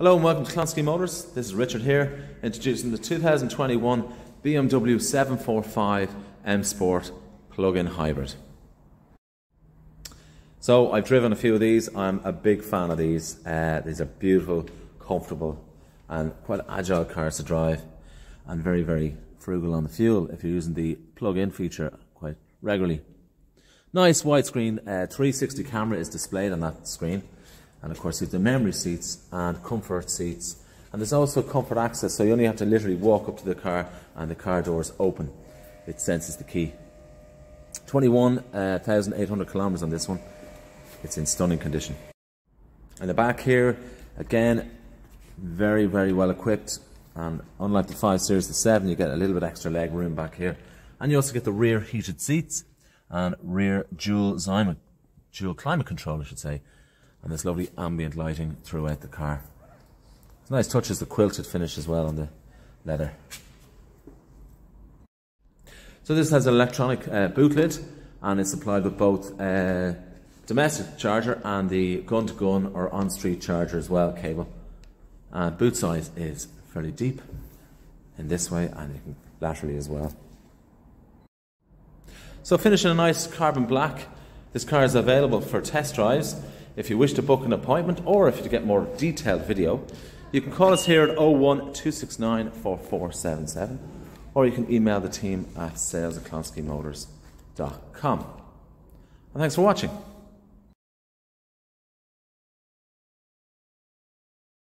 Hello and welcome to Clonskeagh Motors. This is Richard here, introducing the 2021 BMW 745 M Sport Plug-in Hybrid. So I've driven a few of these. I'm a big fan of these. These are beautiful, comfortable and quite agile cars to drive, and very, very frugal on the fuel if you're using the plug-in feature quite regularly. Nice widescreen 360 camera is displayed on that screen. And of course you have the memory seats and comfort seats, and there's also comfort access, so you only have to literally walk up to the car and the car doors open. It senses the key. 21,800 kilometers on this one. It's in stunning condition. In the back here, again, very, very well equipped, and unlike the 5 Series, the 7, you get a little bit extra leg room back here, and you also get the rear heated seats and rear dual climate control, I should say. And this lovely ambient lighting throughout the car. It's nice touches, the quilted finish as well on the leather. So this has an electronic boot lid, and it's supplied with both domestic charger and the gun-to-gun or on-street charger as well cable. And boot size is fairly deep in this way, and you can laterally as well. So finishing a nice carbon black. This car is available for test drives. If you wish to book an appointment, or if you get more detailed video, you can call us here at 01269 4477, or you can email the team at sales@clonskeaghmotors.com. And thanks for watching.